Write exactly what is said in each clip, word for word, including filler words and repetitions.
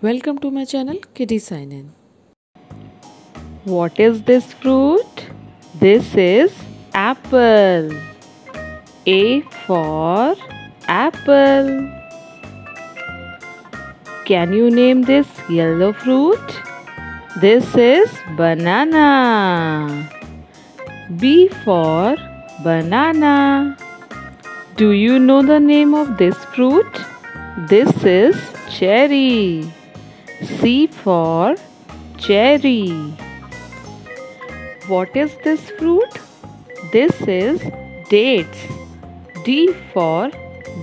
Welcome to my channel Kitty Sign In. What is this fruit? This is apple. A for apple. Can you name this yellow fruit? This is banana. B for banana. Do you know the name of this fruit? This is cherry. C for cherry. What is this fruit? This is dates. D for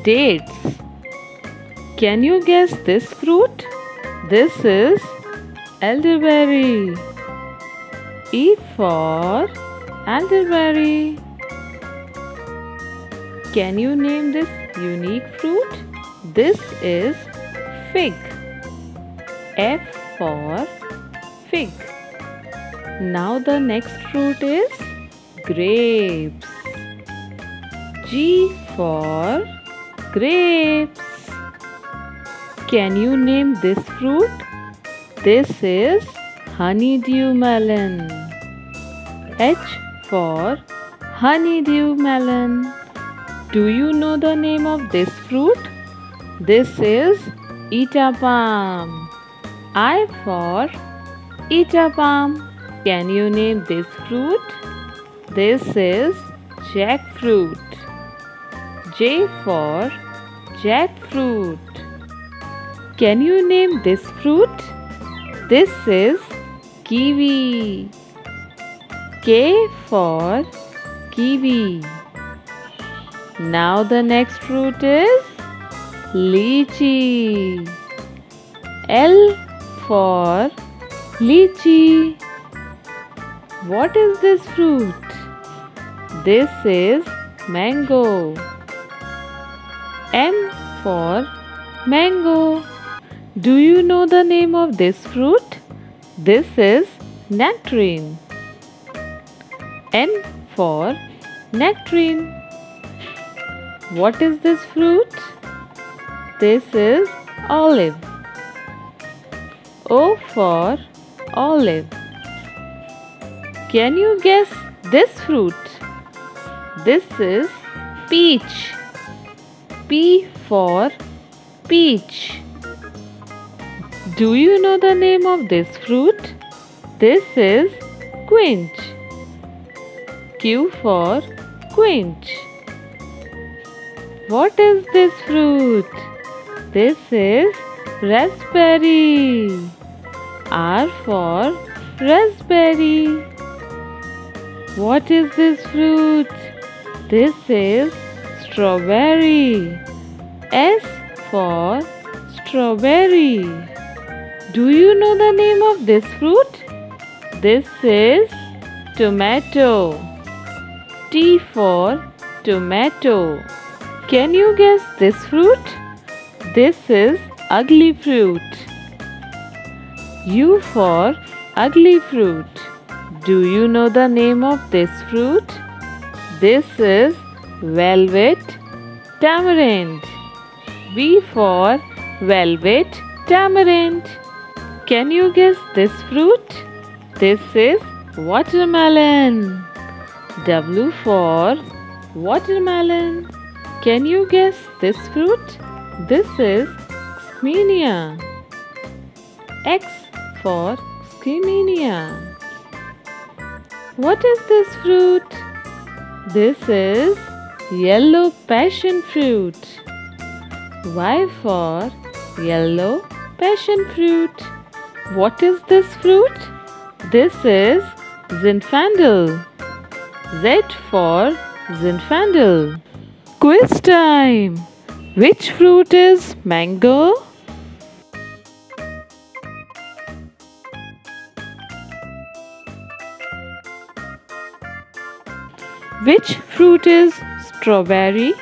dates. Can you guess this fruit? This is elderberry. E for elderberry. Can you name this unique fruit? This is fig. F for fig. Now the next fruit is grapes. G for grapes. Can you name this fruit? This is honeydew melon. H for honeydew melon. Do you know the name of this fruit? This is Itapalm. I for Itapalm. Can you name this fruit? This is jackfruit. J for jackfruit. Can you name this fruit? This is kiwi. K for kiwi. Now the next fruit is lychee. L for lychee. What is this fruit? This is mango. M for mango. Do you know the name of this fruit? This is nectarine. N for nectarine. What is this fruit? This is olive. O for olive. Can you guess this fruit? This is peach. P for peach. Do you know the name of this fruit? This is quince. Q for quince. What is this fruit? This is raspberry. R for raspberry. What is this fruit? This is strawberry. S for strawberry. Do you know the name of this fruit? This is tomato. T for tomato. Can you guess this fruit? This is ugly fruit. U for ugly fruit. Do you know the name of this fruit? This is velvet tamarind. V for velvet tamarind. Can you guess this fruit? This is watermelon. W for watermelon. Can you guess this fruit? This is Ximenia. X for Ximenia. What is this fruit? This is yellow passion fruit. Y for yellow passion fruit. What is this fruit? This is Zinfandel. Z for Zinfandel. Quiz time! Which fruit is mango? Which fruit is strawberry?